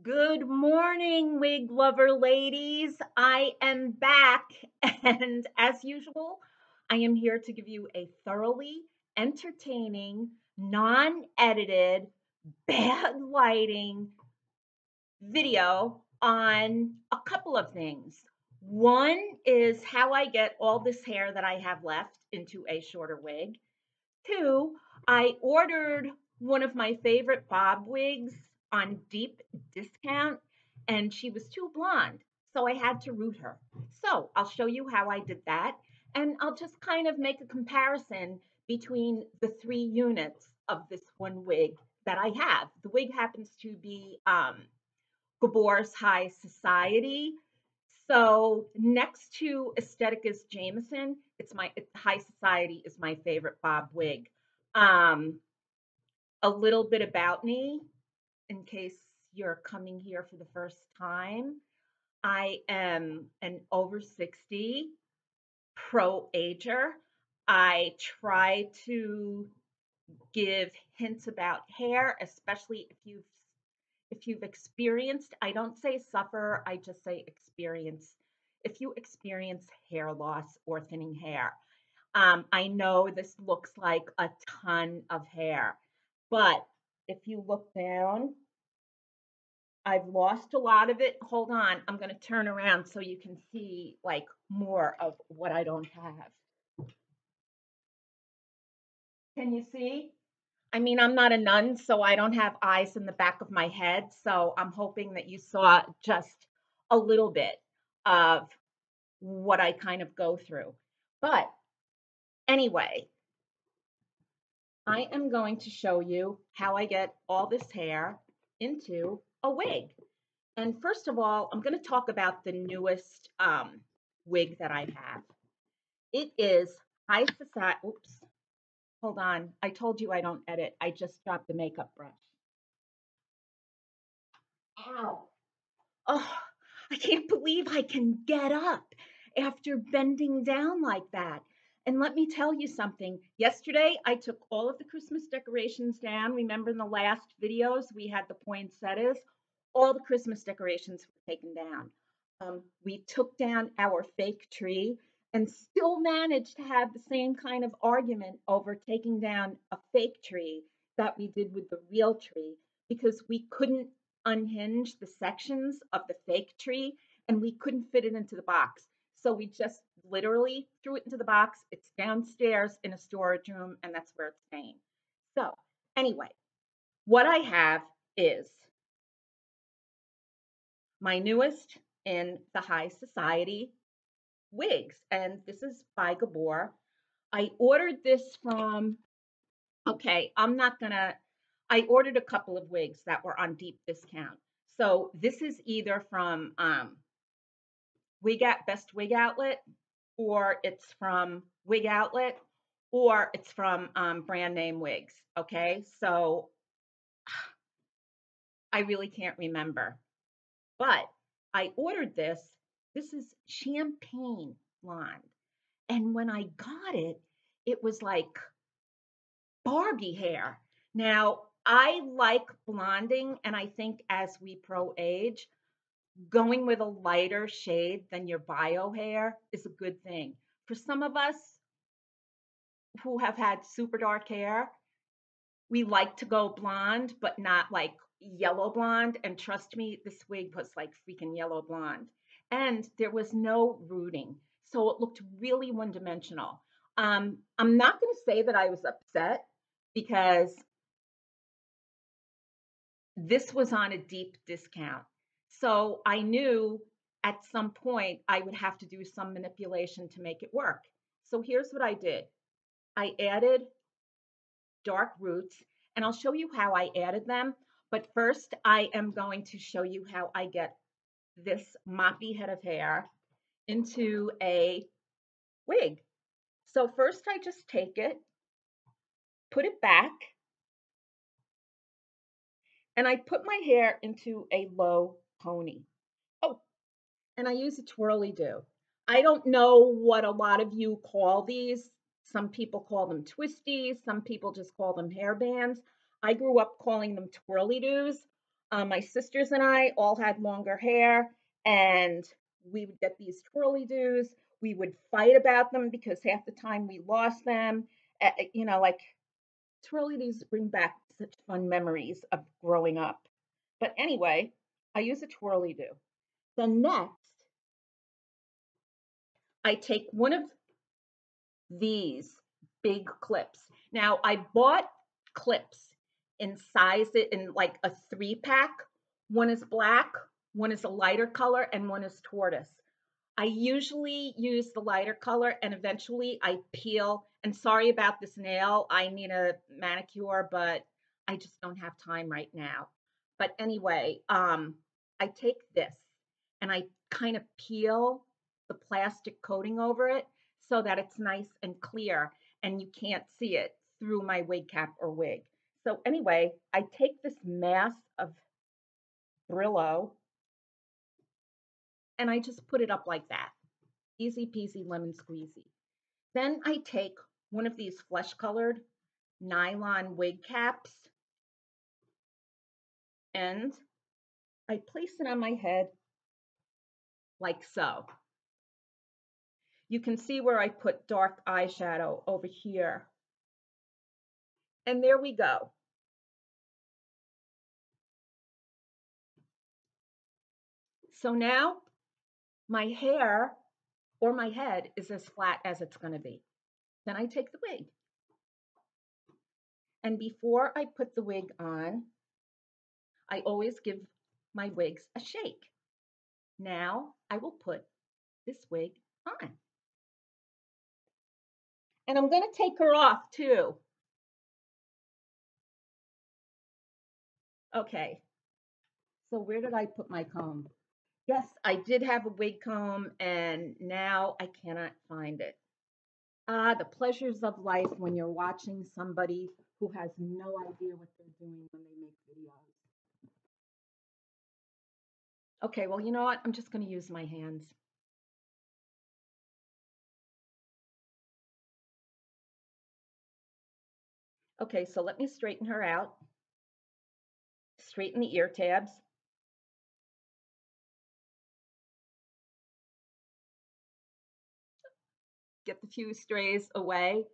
Good morning, wig lover ladies. I am back, and as usual, I am here to give you a thoroughly entertaining, non-edited, bad lighting video on a couple of things. One is how I get all this hair that I have left into a shorter wig. Two, I ordered one of my favorite bob wigs on deep discount, and she was too blonde, so I had to root her. So I'll show you how I did that, and I'll just kind of make a comparison between the three units of this one wig that I have. The wig happens to be Gabor's High Society. So next to Aesthetica's Jamison, High Society is my favorite bob wig. A little bit about me, in case you're coming here for the first time. I am an over 60 pro-ager. I try to give hints about hair, especially if you've experienced, I don't say suffer, I just say experience. If you experience hair loss or thinning hair, I know this looks like a ton of hair, but if you look down, I've lost a lot of it. Hold on, I'm going to turn around so you can see like more of what I don't have. Can you see? I mean, I'm not a nun, so I don't have eyes in the back of my head. So I'm hoping that you saw just a little bit of what I kind of go through. But anyway, I am going to show you how I get all this hair into a wig. And first of all, I'm going to talk about the newest wig that I have. It is High Society. Oops. Hold on. I told you I don't edit. I just dropped the makeup brush. Ow. Oh, I can't believe I can get up after bending down like that. And let me tell you something. Yesterday, I took all of the Christmas decorations down. Remember in the last videos, we had the poinsettias. All the Christmas decorations were taken down. We took down our fake tree and still managed to have the same kind of argument over taking down a fake tree that we did with the real tree, because we couldn't unhinge the sections of the fake tree and we couldn't fit it into the box. So we just literally threw it into the box. It's downstairs in a storage room, and that's where it's staying. So anyway, what I have is my newest in the High Society wigs, and this is by Gabor. I ordered this from, okay, I'm not gonna, I ordered a couple of wigs that were on deep discount. So this is either from Wig Outlet, or it's from Wig Outlet, or it's from Brand Name Wigs. Okay, so I really can't remember, but I ordered this. This is Champagne Blonde, and when I got it, it was like Barbie hair. Now I like blonding, and I think as we pro-age, going with a lighter shade than your bio hair is a good thing. For some of us who have had super dark hair, we like to go blonde, but not like yellow blonde. And trust me, this wig was like freaking yellow blonde. And there was no rooting. So it looked really one-dimensional. I'm not going to say that I was upset, because this was on a deep discount. So I knew at some point I would have to do some manipulation to make it work. So here's what I did. I added dark roots, and I'll show you how I added them. But first, I am going to show you how I get this moppy head of hair into a wig. So first, I just take it, put it back, and I put my hair into a low pony. Oh, and I use a twirly do. I don't know what a lot of you call these. Some people call them twisties. Some people just call them hair bands. I grew up calling them twirly do's. My sisters and I all had longer hair, and we would get these twirly-dos. We would fight about them because half the time we lost them. You know, like, twirly-dos bring back such fun memories of growing up. But anyway, I use a twirly-do. The next, I take one of these big clips. Now, I bought clips and sized it in like a 3-pack. One is black, one is a lighter color, and one is tortoise. I usually use the lighter color, and eventually I peel. And sorry about this nail. I need a manicure, but I just don't have time right now. But anyway, I take this and I kind of peel the plastic coating over it so that it's nice and clear and you can't see it through my wig cap or wig. So anyway, I take this mass of Brillo and I just put it up like that. Easy peasy lemon squeezy. Then I take one of these flesh-colored nylon wig caps and I place it on my head like so. You can see where I put dark eyeshadow over here. And there we go. So now my hair or my head is as flat as it's going to be. Then I take the wig. And before I put the wig on, I always give my wigs a shake. Now I will put this wig on. And I'm going to take her off too. Okay, so where did I put my comb? Yes, I did have a wig comb, and now I cannot find it. Ah, the pleasures of life when you're watching somebody who has no idea what they're doing when they make videos. Okay, well, you know what? I'm just going to use my hands. Okay, so let me straighten her out. Straighten the ear tabs. Get the few strays away.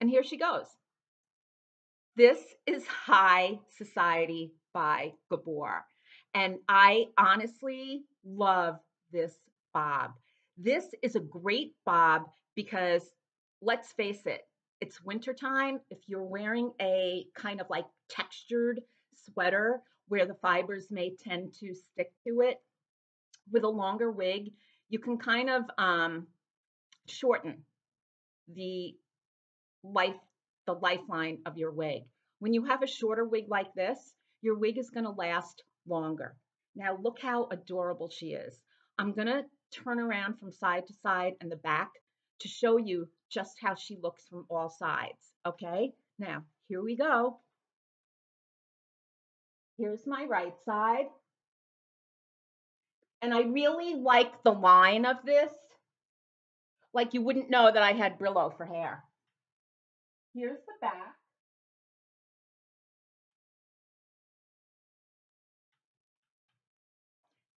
And here she goes. This is High Society by Gabor. And I honestly love this bob. This is a great bob because, let's face it, it's wintertime. If you're wearing a kind of like textured sweater where the fibers may tend to stick to it, with a longer wig, you can kind of shorten the lifeline of your wig. When you have a shorter wig like this, your wig is going to last longer. Now look how adorable she is. I'm going to turn around from side to side and the back to show you just how she looks from all sides. Okay, now here we go. Here's my right side. And I really like the line of this. Like, you wouldn't know that I had Brillo for hair. Here's the back.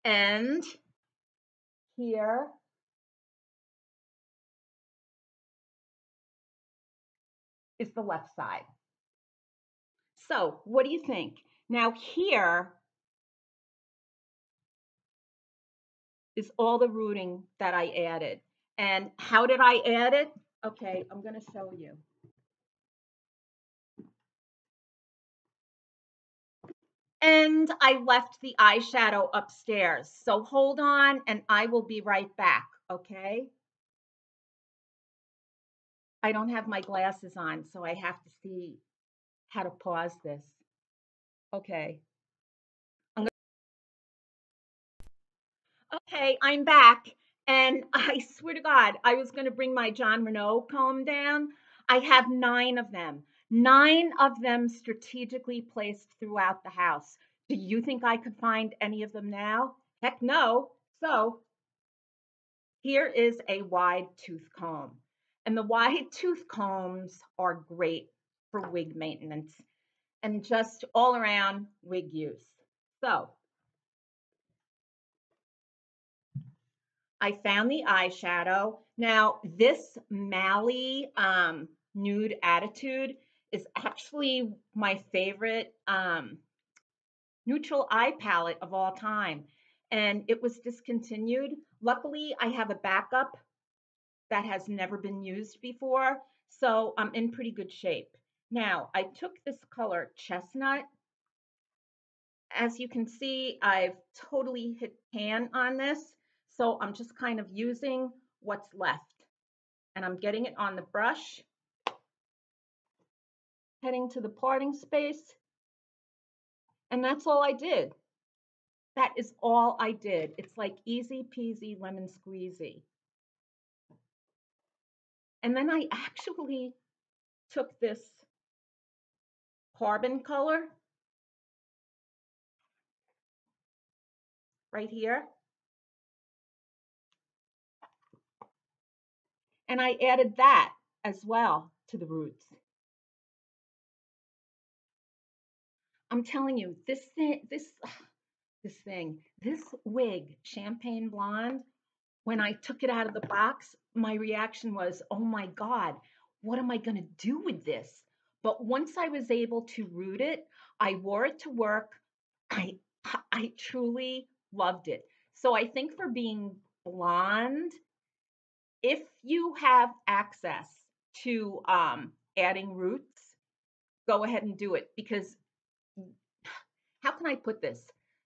And here. Is the left side. So what do you think? Now here is all the rooting that I added. And how did I add it? Okay, I'm going to show you. And I left the eyeshadow upstairs. So hold on and I will be right back, okay? I don't have my glasses on, so I have to see how to pause this. Okay. Okay, I'm back, and I swear to God, I was going to bring my Jon Renau comb down. I have 9 of them. 9 of them strategically placed throughout the house. Do you think I could find any of them now? Heck no. So here is a wide tooth comb. And the wide tooth combs are great for wig maintenance. and just all around wig use. So I found the eyeshadow. Now this Mally Nude Attitude is actually my favorite neutral eye palette of all time. And it was discontinued. Luckily, I have a backup that has never been used before, so I'm in pretty good shape. Now, I took this color, Chestnut. As you can see, I've totally hit pan on this, so I'm just kind of using what's left. And I'm getting it on the brush, heading to the parting space, and that's all I did. That is all I did. It's like easy peasy lemon squeezy. And then I actually took this carbon color right here, and I added that as well to the roots. I'm telling you, this wig, Champagne Blonde, when I took it out of the box, my reaction was, oh my God, what am I going to do with this? But once I was able to root it, I wore it to work. I truly loved it. So I think for being blonde, if you have access to adding roots, go ahead and do it. Because how can I put this?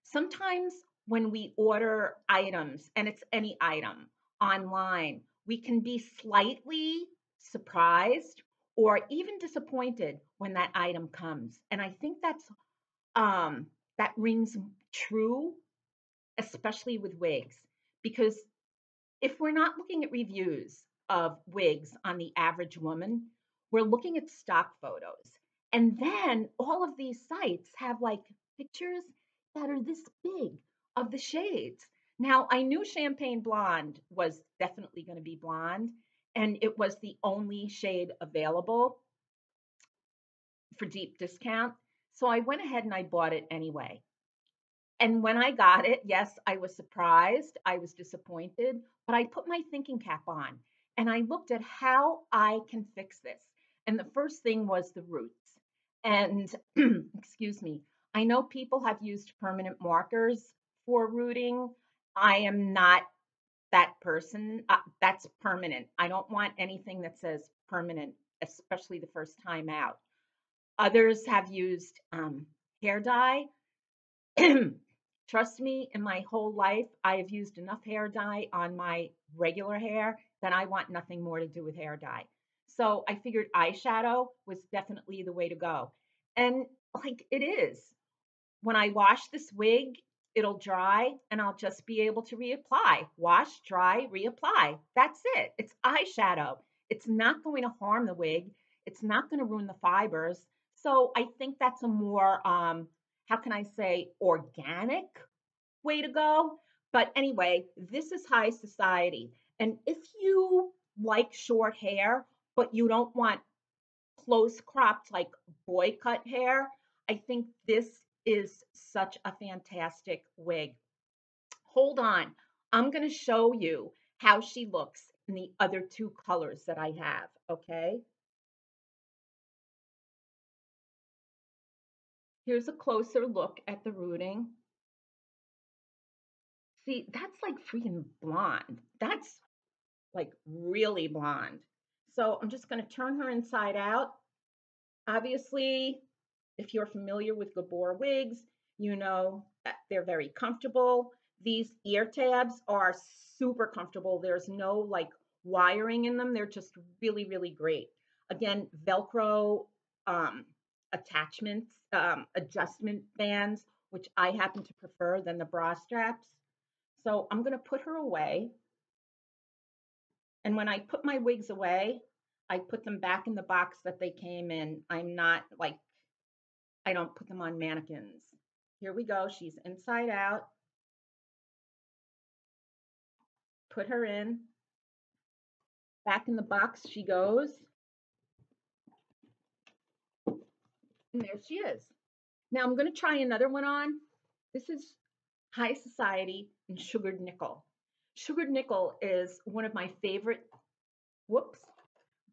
Sometimes when we order items, and it's any item online, we can be slightly surprised or even disappointed when that item comes. And I think that's that rings true, especially with wigs, because if we're not looking at reviews of wigs on the average woman, we're looking at stock photos. And then all of these sites have like pictures that are this big of the shades. Now, I knew Champagne Blonde was definitely going to be blonde, and it was the only shade available for deep discount. So I went ahead and I bought it anyway. And when I got it, yes, I was surprised. I was disappointed, but I put my thinking cap on and I looked at how I can fix this. And the first thing was the roots. And excuse me, I know people have used permanent markers for rooting. I am not that person. That's permanent. I don't want anything that says permanent, especially the first time out. Others have used hair dye. Trust me, in my whole life, I have used enough hair dye on my regular hair that I want nothing more to do with hair dye. So I figured eyeshadow was definitely the way to go. And like it is. When I wash this wig, it'll dry and I'll just be able to reapply. Wash, dry, reapply. That's it. It's eyeshadow. It's not going to harm the wig. It's not going to ruin the fibers. So I think that's a more, how can I say, organic way to go. But anyway, this is High Society. And if you like short hair, but you don't want close cropped like boy cut hair, I think this is such a fantastic wig. Hold on. I'm going to show you how she looks in the other two colors that I have, okay? Here's a closer look at the rooting. See, that's like freaking blonde. That's like really blonde. So I'm just going to turn her inside out. Obviously, if you're familiar with Gabor wigs, you know that they're very comfortable. These ear tabs are super comfortable. There's no like wiring in them. They're just really, really great. Again, Velcro attachments, adjustment bands, which I happen to prefer than the bra straps. So I'm going to put her away. And when I put my wigs away, I put them back in the box that they came in. I'm not like, I don't put them on mannequins. Here we go. She's inside out. Put her in. Back in the box she goes. And there she is. Now I'm going to try another one on. This is High Society and Sugared Nickel. Sugared Nickel is one of my favorite, whoops,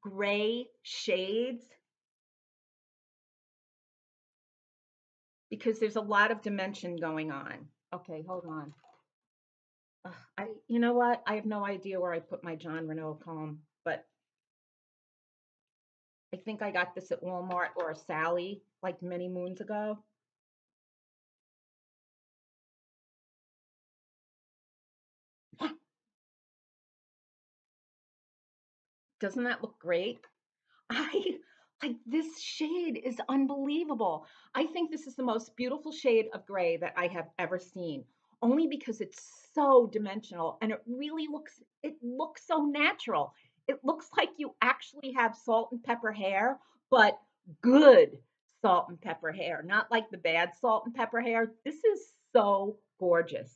gray shades, because there's a lot of dimension going on. Okay, hold on. You know what? I have no idea where I put my Jon Renau comb, but I think I got this at Walmart or Sally like many moons ago. Doesn't that look great? I like this shade is unbelievable. I think this is the most beautiful shade of gray that I have ever seen, only because it's so dimensional and it really looks, it looks so natural. It looks like you actually have salt and pepper hair, but good salt and pepper hair, not like the bad salt and pepper hair. This is so gorgeous.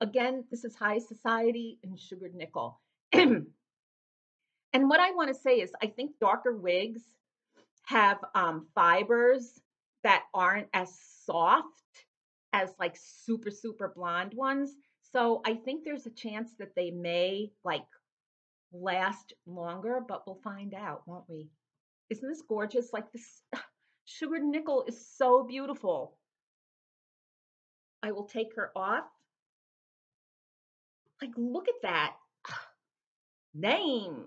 Again, this is High Society and Sugared Nickel. And what I want to say is I think darker wigs have fibers that aren't as soft as like super, super blonde ones. So I think there's a chance that they may like last longer, but we'll find out, won't we? Isn't this gorgeous? Like this Sugared Nickel is so beautiful. I will take her off. Like, look at that. Name.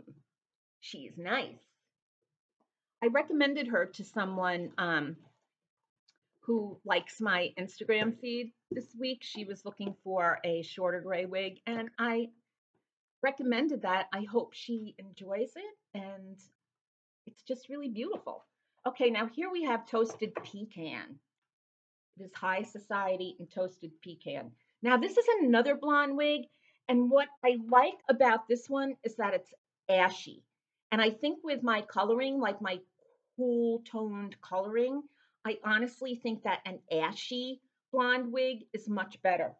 She's nice. I recommended her to someone who likes my Instagram feed this week. She was looking for a shorter gray wig, and I recommended that. I hope she enjoys it, and it's just really beautiful. Okay, now here we have Toasted Pecan. It is High Society and Toasted Pecan. Now this is another blonde wig, and what I like about this one is that it's ashy. And I think with my coloring, like my cool toned coloring, I honestly think that an ashy blonde wig is much better.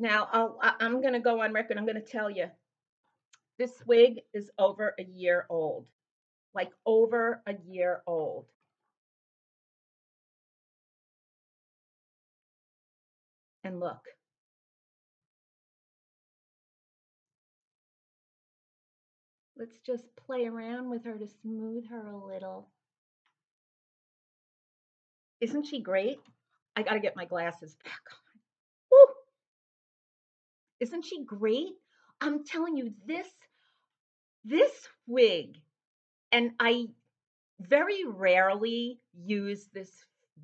Now, I'm going to go on record. I'm going to tell you, this wig is over a year old, like over a year old. And look. Let's just play around with her to smooth her a little. Isn't she great? I got to get my glasses back on. Woo! Isn't she great? I'm telling you, this wig, and I very rarely use this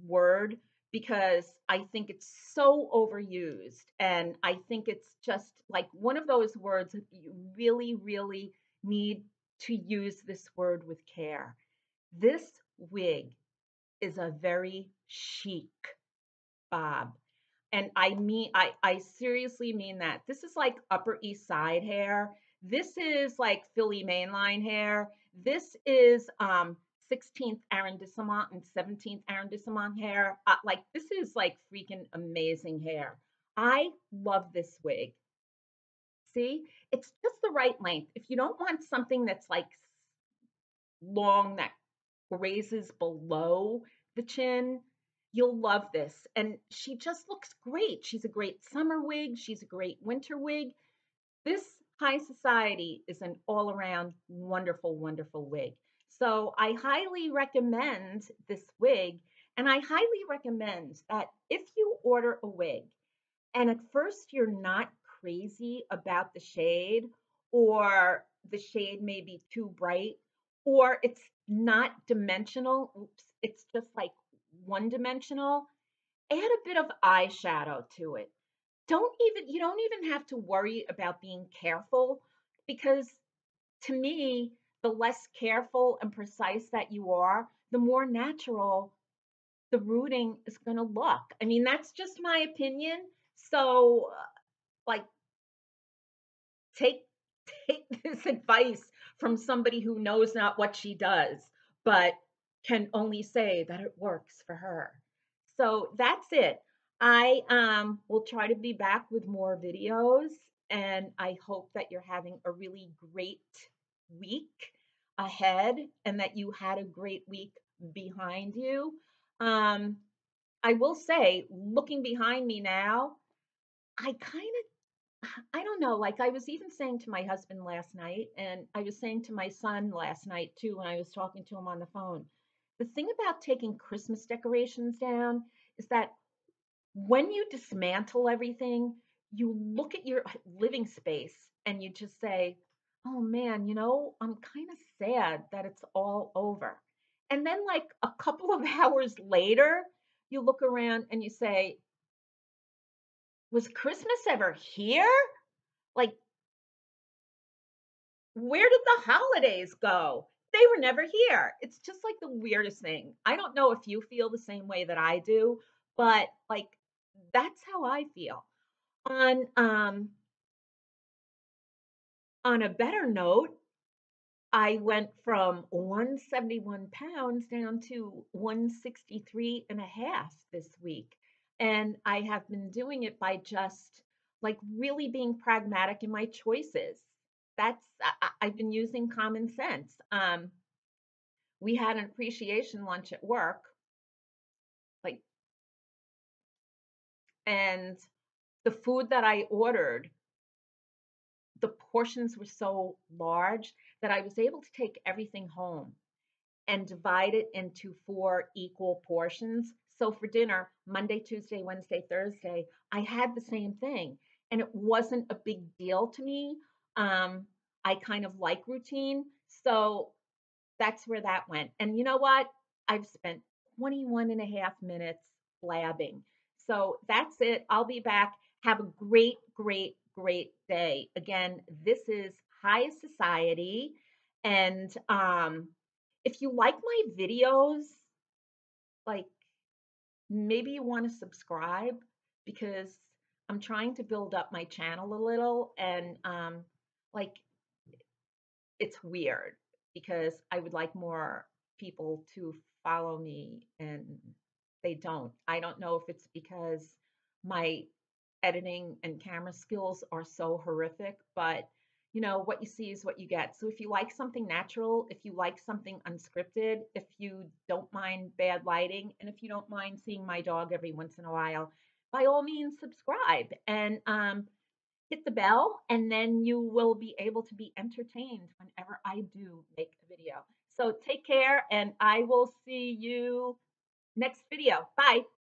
word because I think it's so overused, and I think it's just like one of those words that you really, really need to use this word with care. This wig is a very chic bob. And I mean, I seriously mean that. This is like Upper East Side hair. This is like Philly mainline hair. This is 16th arrondissement and 17th arrondissement hair. Like this is like freaking amazing hair. I love this wig. See, it's just the right length. If you don't want something that's like long that raises below the chin, you'll love this. And she just looks great. She's a great summer wig. She's a great winter wig. This High Society is an all-around wonderful, wonderful wig. So I highly recommend this wig, and I highly recommend that if you order a wig and at first you're not crazy about the shade, or the shade may be too bright, or it's not dimensional, oops, it's just like one dimensional, add a bit of eyeshadow to it. You don't even have to worry about being careful, because to me, the less careful and precise that you are, the more natural the rooting is going to look. I mean, that's just my opinion. So like, take this advice from somebody who knows not what she does, but can only say that it works for her. So that's it. I will try to be back with more videos, and I hope that you're having a really great week ahead and that you had a great week behind you. I will say, looking behind me now, I don't know, like I was even saying to my husband last night, and I was saying to my son last night too when I was talking to him on the phone, the thing about taking Christmas decorations down is that when you dismantle everything, you look at your living space and you just say, oh man, you know, I'm kind of sad that it's all over. And then like a couple of hours later, you look around and you say, was Christmas ever here? Like, where did the holidays go? They were never here. It's just like the weirdest thing. I don't know if you feel the same way that I do, but like, that's how I feel. On a better note, I went from 171 pounds down to 163 and a half this week. And I have been doing it by just like really being pragmatic in my choices. I've been using common sense. We had an appreciation lunch at work, like, and the food that I ordered, the portions were so large that I was able to take everything home and divide it into 4 equal portions. So for dinner, Monday, Tuesday, Wednesday, Thursday, I had the same thing. And it wasn't a big deal to me. I kind of like routine. So that's where that went. And you know what? I've spent 21 and a half minutes blabbing. So that's it. I'll be back. Have a great, great, great day. Again, this is High Society. And if you like my videos, like, maybe you want to subscribe because I'm trying to build up my channel a little, and like, it's weird because I would like more people to follow me and they don't. I don't know if it's because my editing and camera skills are so horrific, but you know, what you see is what you get. So if you like something natural, if you like something unscripted, if you don't mind bad lighting, and if you don't mind seeing my dog every once in a while, by all means, subscribe and hit the bell, and then you will be able to be entertained whenever I do make a video. So take care, and I will see you next video. Bye.